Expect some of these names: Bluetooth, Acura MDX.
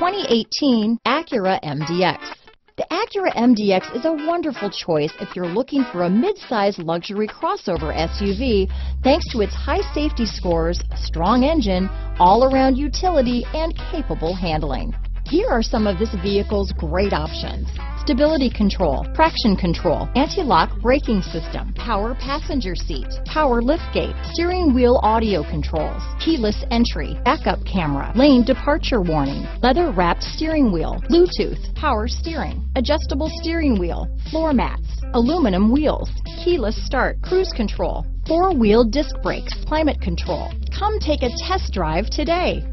2018 Acura MDX. The Acura MDX is a wonderful choice if you're looking for a mid-size luxury crossover SUV thanks to its high safety scores, strong engine, all-around utility, and capable handling. Here are some of this vehicle's great options: stability control, traction control, anti-lock braking system, power passenger seat, power liftgate, steering wheel audio controls, keyless entry, backup camera, lane departure warning, leather-wrapped steering wheel, Bluetooth, power steering, adjustable steering wheel, floor mats, aluminum wheels, keyless start, cruise control, four-wheel disc brakes, climate control. Come take a test drive today.